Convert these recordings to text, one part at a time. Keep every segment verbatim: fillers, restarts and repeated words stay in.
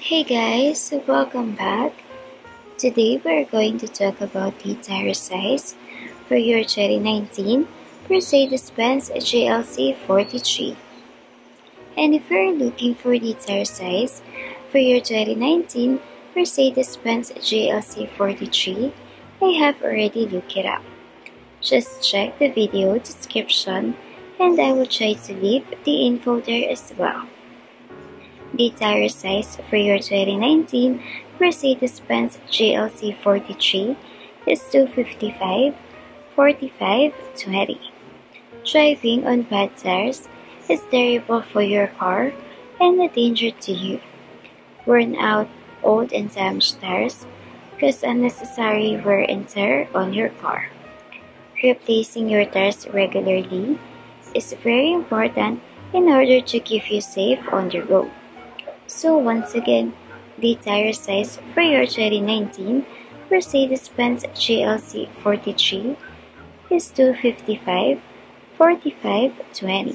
Hey guys, welcome back. Today we're going to talk about the tire size for your twenty nineteen Mercedes-Benz G L C forty-three. And if you're looking for the tire size for your twenty nineteen Mercedes-Benz G L C forty-three, I have already looked it up. Just check the video description and I will try to leave the info there as well. The tire size for your twenty nineteen Mercedes-Benz G L C forty-three is two fifty-five, forty-five, twenty. Driving on bad tires is terrible for your car and a danger to you. Worn out, old and damaged tires cause unnecessary wear and tear on your car. Replacing your tires regularly is very important in order to keep you safe on the road. So once again, the tire size for your twenty nineteen Mercedes-Benz G L C forty-three is two fifty-five, forty-five, twenty.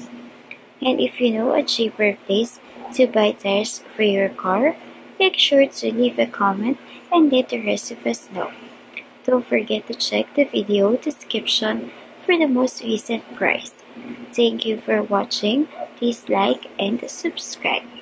And if you know a cheaper place to buy tires for your car, make sure to leave a comment and let the rest of us know. Don't forget to check the video description for the most recent price. Thank you for watching. Please like and subscribe.